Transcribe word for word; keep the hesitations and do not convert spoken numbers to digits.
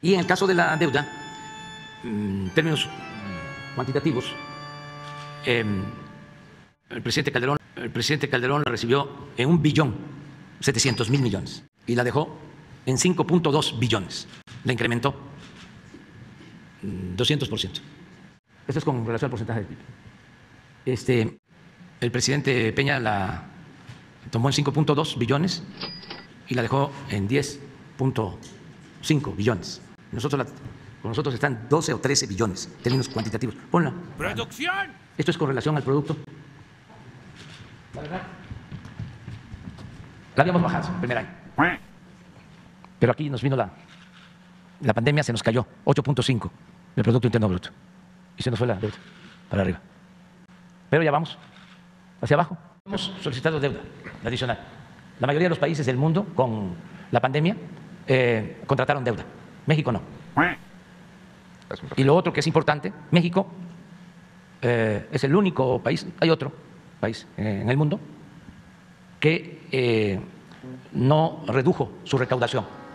Y en el caso de la deuda, en términos cuantitativos, eh, el presidente Calderón, el presidente Calderón la recibió en un billón setecientos mil millones y la dejó en cinco punto dos billones. La incrementó doscientos por ciento. Esto es con relación al porcentaje del P I B. Este, el presidente Peña la tomó en cinco punto dos billones y la dejó en diez punto cinco billones. Nosotros la, con nosotros están doce o trece billones, en términos cuantitativos. Ponla. Producción. Esto es con relación al producto. La verdad, la habíamos bajado el primer año. Pero aquí nos vino la, la pandemia, se nos cayó ocho punto cinco del Producto Interno Bruto. Y se nos fue la deuda para arriba. Pero ya vamos hacia abajo. Hemos solicitado deuda adicional. La mayoría de los países del mundo con la pandemia eh, contrataron deuda. México no. Y lo otro que es importante, México eh, es el único país, hay otro país eh, en el mundo que eh, no redujo su recaudación.